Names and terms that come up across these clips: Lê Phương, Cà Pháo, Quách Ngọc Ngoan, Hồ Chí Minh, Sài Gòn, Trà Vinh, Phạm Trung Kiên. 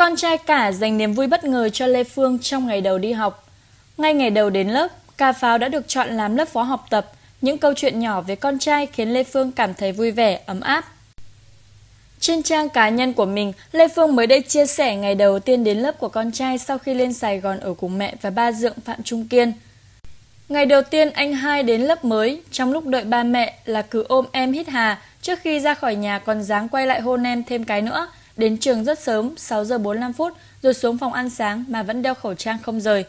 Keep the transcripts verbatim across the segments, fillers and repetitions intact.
Con trai cả dành niềm vui bất ngờ cho Lê Phương trong ngày đầu đi học. Ngay ngày đầu đến lớp, Cà Pháo đã được chọn làm lớp phó học tập. Những câu chuyện nhỏ về con trai khiến Lê Phương cảm thấy vui vẻ, ấm áp. Trên trang cá nhân của mình, Lê Phương mới đây chia sẻ ngày đầu tiên đến lớp của con trai sau khi lên Sài Gòn ở cùng mẹ và ba dượng Phạm Trung Kiên. Ngày đầu tiên anh hai đến lớp mới, trong lúc đợi ba mẹ là cứ ôm em hít hà, trước khi ra khỏi nhà còn dáng quay lại hôn em thêm cái nữa. Đến trường rất sớm, sáu giờ bốn mươi lăm phút, rồi xuống phòng ăn sáng mà vẫn đeo khẩu trang không rời.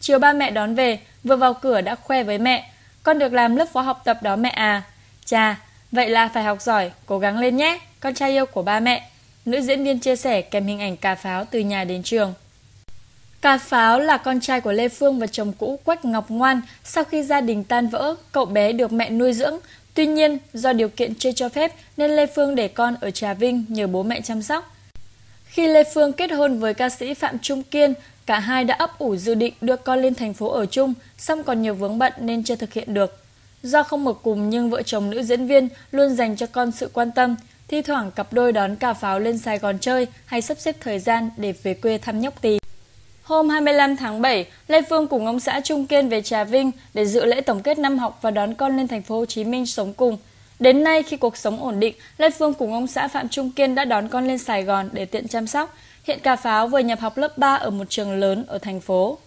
Chiều ba mẹ đón về, vừa vào cửa đã khoe với mẹ. Con được làm lớp phó học tập đó mẹ à. Chà, vậy là phải học giỏi, cố gắng lên nhé, con trai yêu của ba mẹ. Nữ diễn viên chia sẻ kèm hình ảnh Cà Pháo từ nhà đến trường. Cà Pháo là con trai của Lê Phương và chồng cũ Quách Ngọc Ngoan. Sau khi gia đình tan vỡ, cậu bé được mẹ nuôi dưỡng. Tuy nhiên, do điều kiện chưa cho phép nên Lê Phương để con ở Trà Vinh nhờ bố mẹ chăm sóc. Khi Lê Phương kết hôn với ca sĩ Phạm Trung Kiên, cả hai đã ấp ủ dự định đưa con lên thành phố ở chung, song còn nhiều vướng bận nên chưa thực hiện được. Do không ở cùng nhưng vợ chồng nữ diễn viên luôn dành cho con sự quan tâm, thi thoảng cặp đôi đón Cà Pháo lên Sài Gòn chơi hay sắp xếp thời gian để về quê thăm nhóc tì. Hôm hai mươi lăm tháng bảy, Lê Phương cùng ông xã Trung Kiên về Trà Vinh để dự lễ tổng kết năm học và đón con lên thành phố Hồ Chí Minh sống cùng. Đến nay khi cuộc sống ổn định, Lê Phương cùng ông xã Phạm Trung Kiên đã đón con lên Sài Gòn để tiện chăm sóc. Hiện Cà Pháo vừa nhập học lớp ba ở một trường lớn ở thành phố.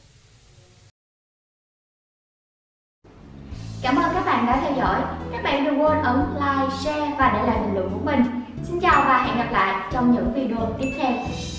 Cảm ơn các bạn đã theo dõi. Các bạn đừng quên ấn like, share và để lại bình luận của mình. Xin chào và hẹn gặp lại trong những video tiếp theo.